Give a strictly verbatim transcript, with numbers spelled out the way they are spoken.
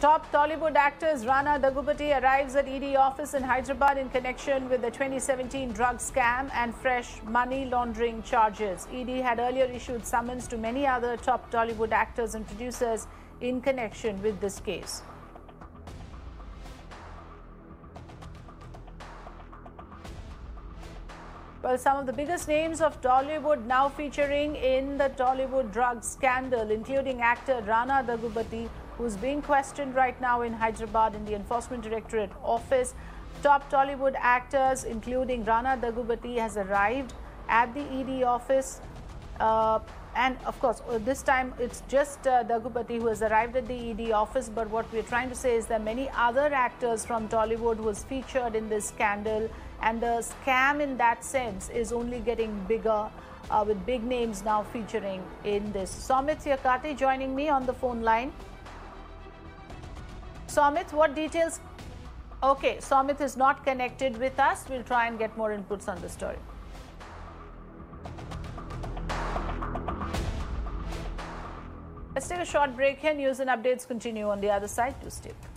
Top Tollywood actress Rana Daggubati arrives at E D office in Hyderabad in connection with the twenty seventeen drug scam and fresh money laundering charges. E D had earlier issued summons to many other top Tollywood actors and producers in connection with this case. Well, some of the biggest names of Tollywood now featuring in the Tollywood drug scandal, including actor Rana Daggubati, who's being questioned right now in Hyderabad in the Enforcement Directorate office. Top Tollywood actors, including Rana Daggubati, has arrived at the E D office. Uh, and of course, this time it's just uh, Daggubati who has arrived at the E D office. But what we're trying to say is that many other actors from Tollywood who was featured in this scandal, and the scam in that sense is only getting bigger uh, with big names now featuring in this. Somit Siakati joining me on the phone line. Somit, what details? Okay, Somit is not connected with us. We'll try and get more inputs on the story. Let's take a short break here. News and updates continue on the other side. Do stay.